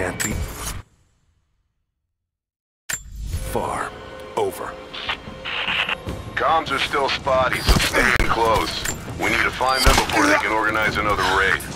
can't be far over. Comms are still spotty, so stay in close. We need to find them before they can organize another raid.